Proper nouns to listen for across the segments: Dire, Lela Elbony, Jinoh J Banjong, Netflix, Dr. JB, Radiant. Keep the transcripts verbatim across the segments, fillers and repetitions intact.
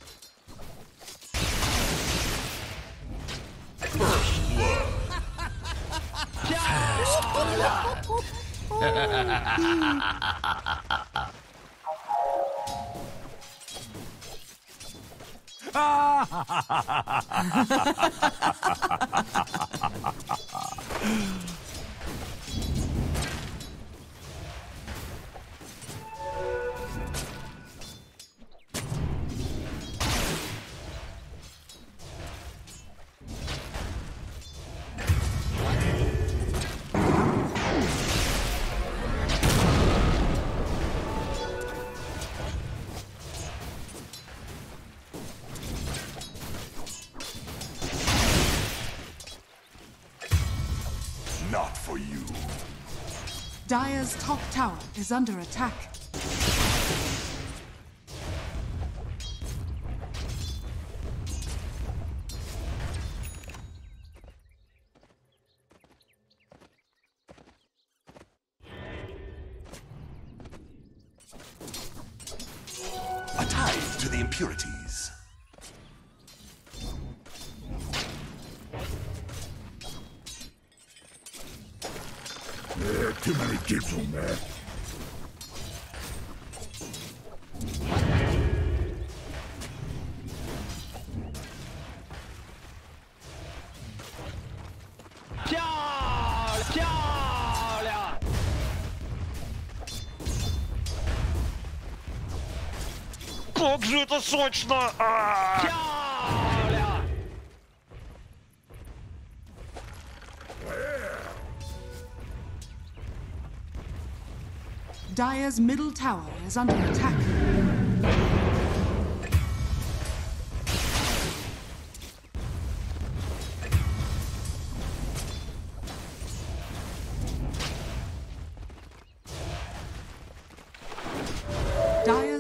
First blood. First blood. Dire's top tower is under attack. A tithe to the impurities. Too many kids on there. Как же это сочно! Dire's middle tower is under attack.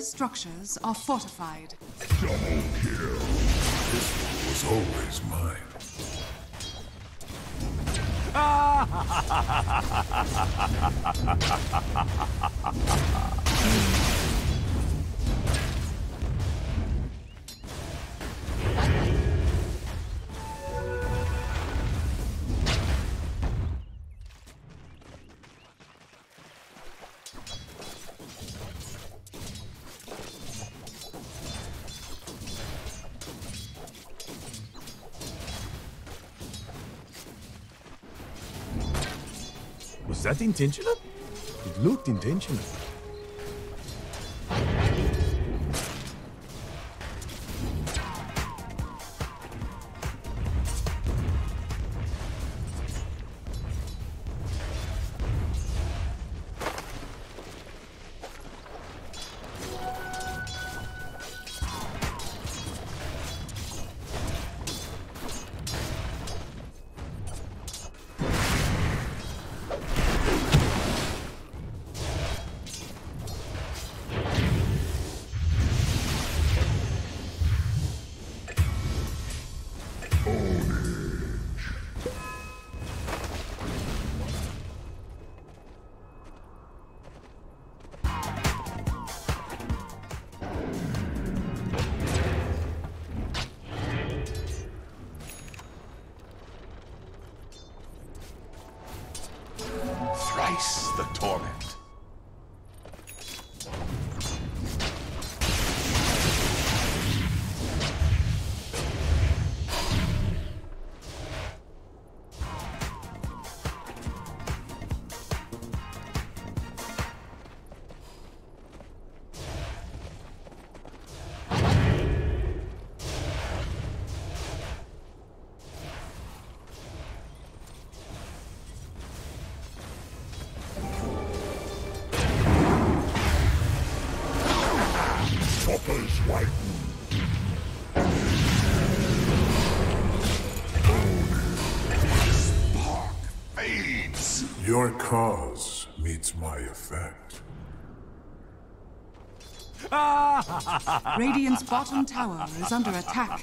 Dyer's structures are fortified. Double kill. This one was always mine. Was that intentional? It looked intentional. The torment. Your cause meets my effect. Radiant's bottom tower is under attack.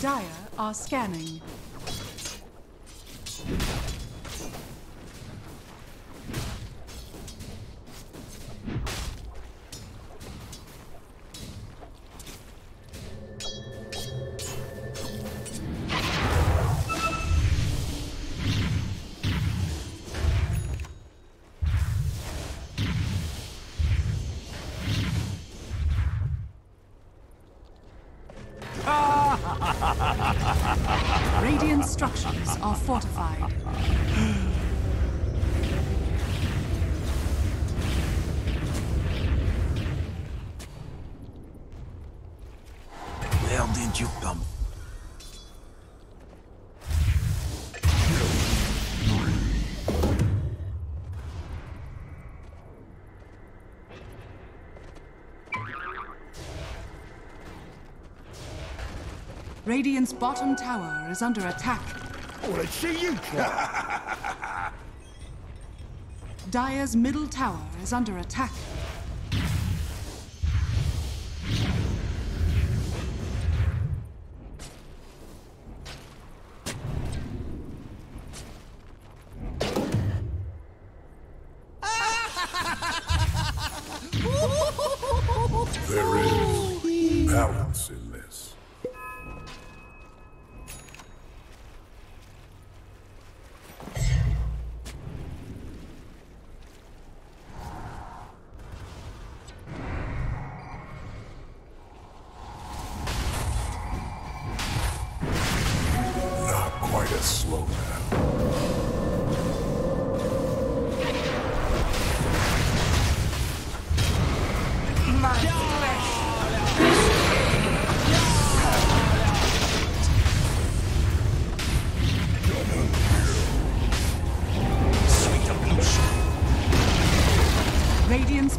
Dire are scanning. Radiant structures are fortified. Where did you come? Radiant's bottom tower is under attack. Oh, let's see you try. Dire's middle tower is under attack. There is balance in this. Slow down. Radiant's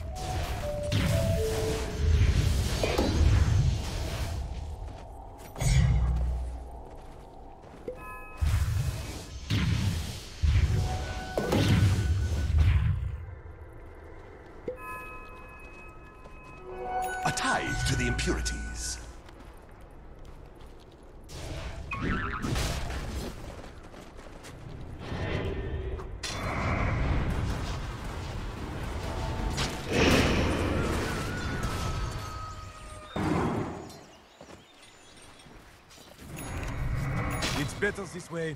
A tithe to the impurities. It's better this way.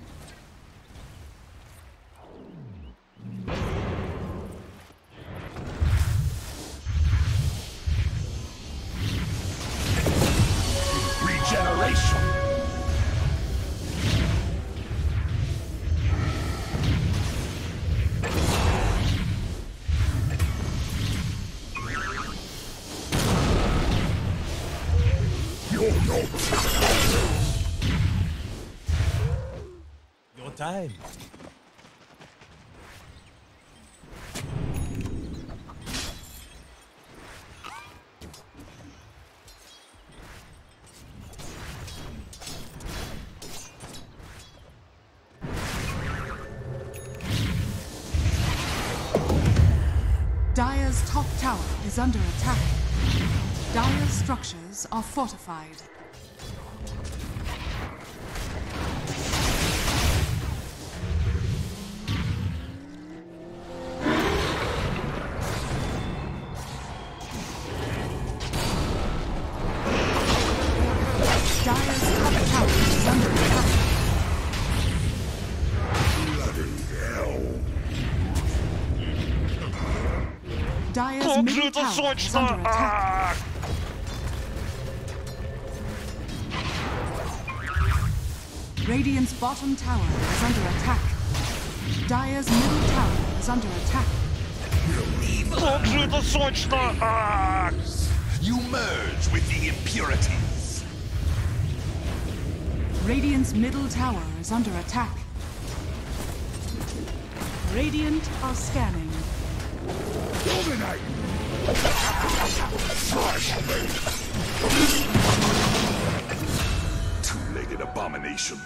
Time. Dire's top tower is under attack. Dire's structures are fortified. Dire's middle tower is under attack. Radiant's bottom tower is under attack. Dire's middle tower is under attack. You merge with the impurities. Radiant's middle tower is under attack. Radiant are scanning. Dominate! Two-legged abomination.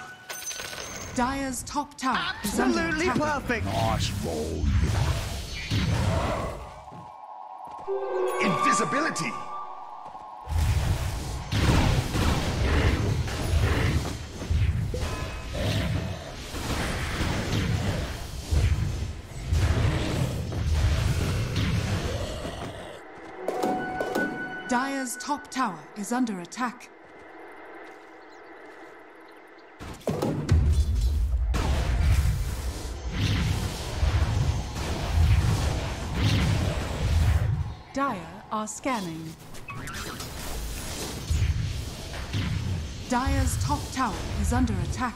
Dire's top tower absolutely is under attack. Perfect. Nice roll. Invisibility. Dire's top tower is under attack. Dire are scanning. Dire's top tower is under attack.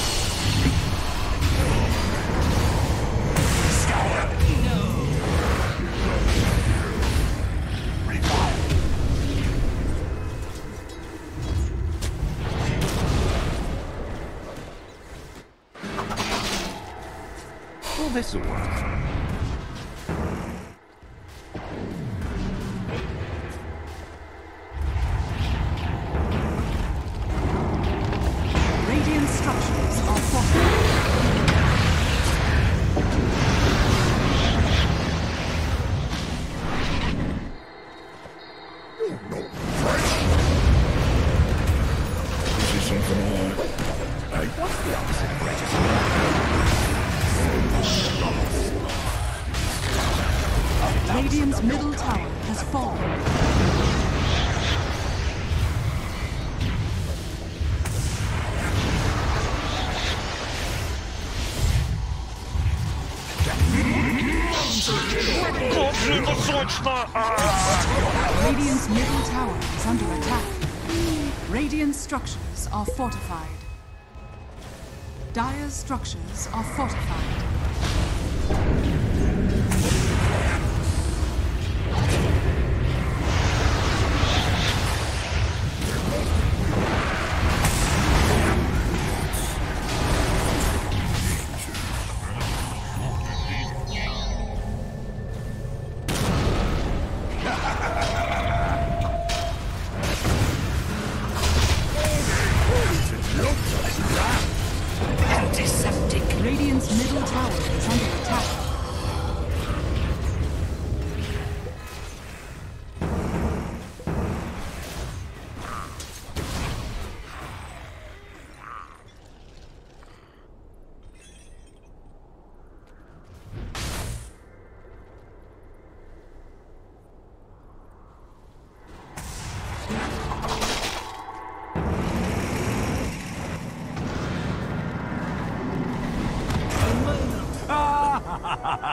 is under attack. No. Revive. Well, this will work. Radiant's middle tower has fallen. Radiant's middle tower is under attack. Radiant structures are fortified. Dire's structures are fortified.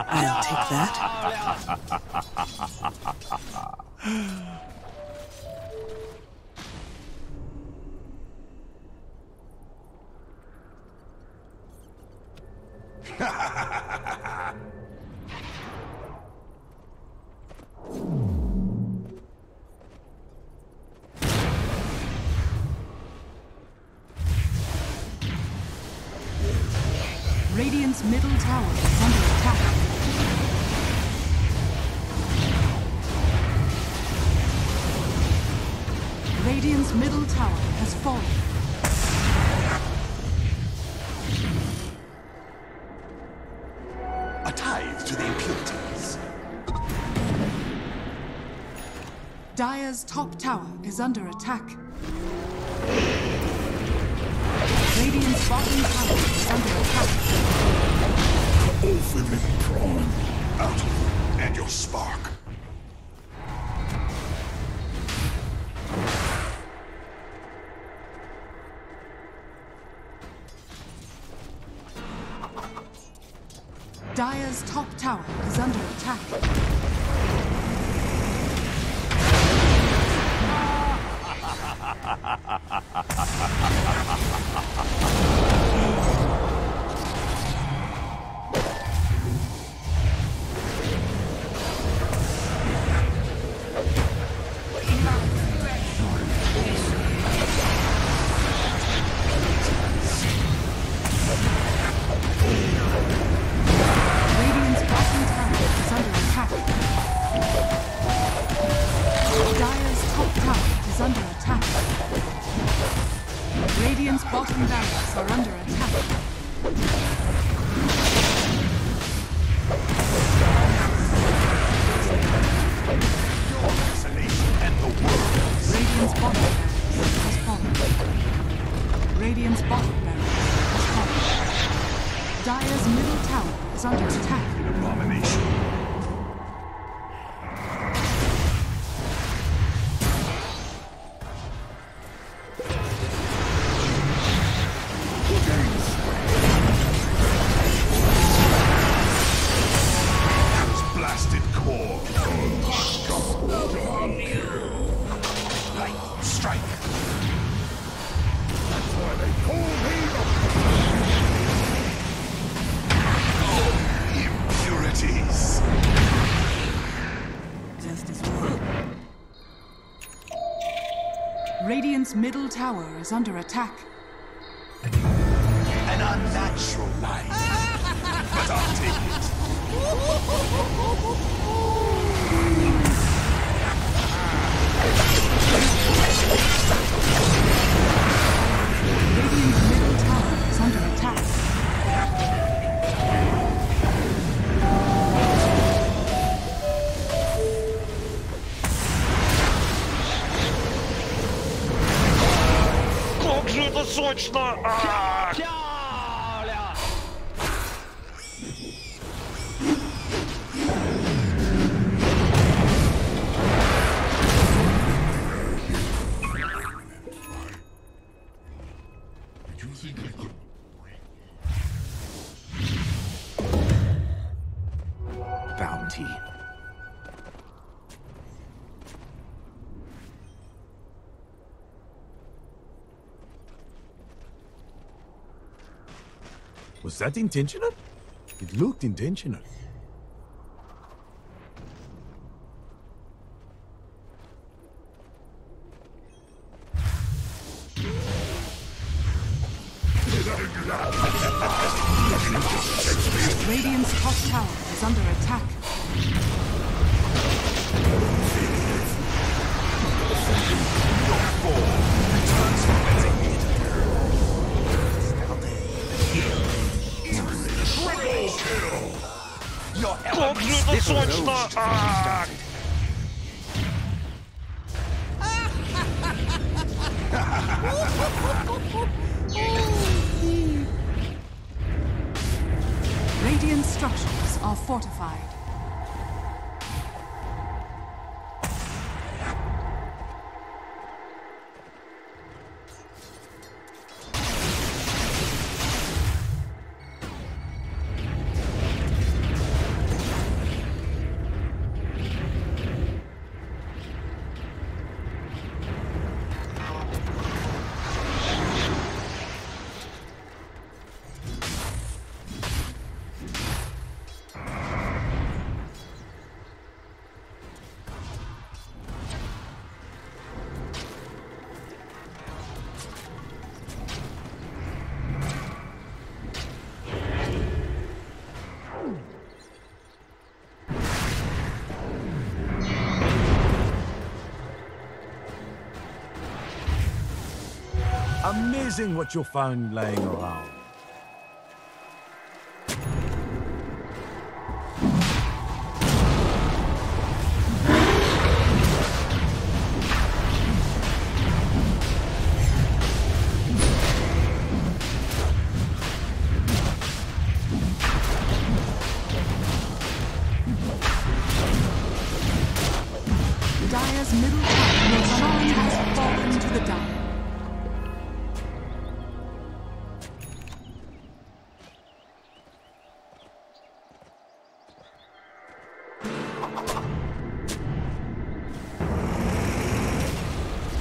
I'll take that. Radiant's middle tower is under attack. Radiant's middle tower has fallen. A tithe to the impurities. Dire's top tower is under attack. Radiant's bottom tower is under attack. Orphan and prone, out of you and your spark. Dire's top tower is under attack. Radiant's bottom barracks are under attack. Radiant's bottom barracks has fallen. Radiant's bottom barracks has fallen. Dire's middle tower is under attack. An abomination. Radiant's middle tower is under attack. An unnatural life, but I'll take it. Radiant's middle tower is under attack. Это сочно! Was that intentional? It looked intentional. Radiant's top tower is under attack. Radiant structures are fortified. Amazing what you found laying around. Dire's middle tower has fallen to the Dire.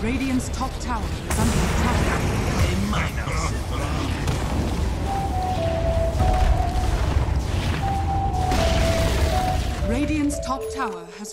Radiant's top tower is under attack. A minor setback. Radiant's top tower has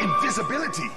Invisibility!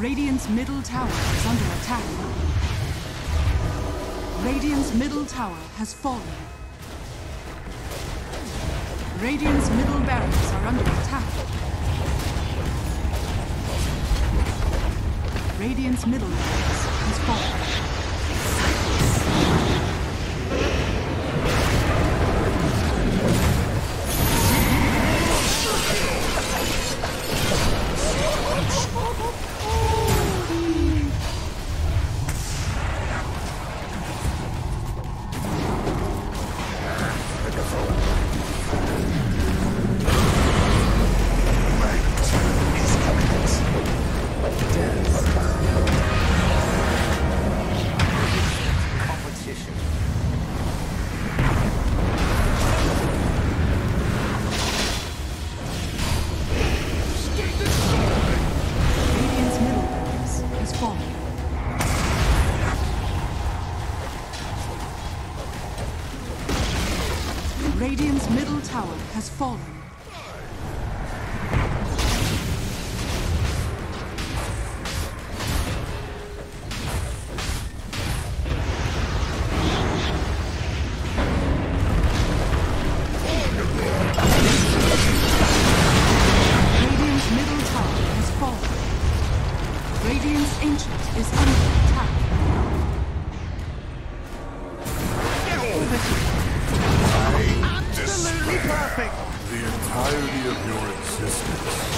Radiant's middle tower is under attack. Radiant's middle tower has fallen. Radiant's middle barracks are under attack. Radiant's middle barracks has fallen. has fallen. Radiant's middle tower has fallen. Radiant's ancient is under attack. Absolutely perfect! The entirety of your existence.